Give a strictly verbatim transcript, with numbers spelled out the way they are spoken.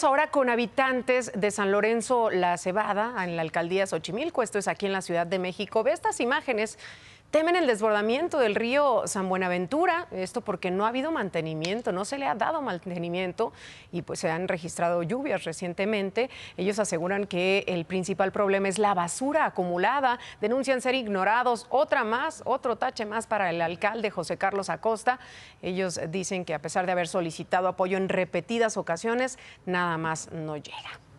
Ahora con habitantes de San Lorenzo la Cebada, en la alcaldía Xochimilco, esto es aquí en la Ciudad de México. Ve estas imágenes, temen el desbordamiento del río San Buenaventura, esto porque no ha habido mantenimiento, no se le ha dado mantenimiento y pues se han registrado lluvias recientemente. Ellos aseguran que el principal problema es la basura acumulada, denuncian ser ignorados. Otra más, otro tache más para el alcalde José Carlos Acosta. Ellos dicen que a pesar de haber solicitado apoyo en repetidas ocasiones, nada más no llega.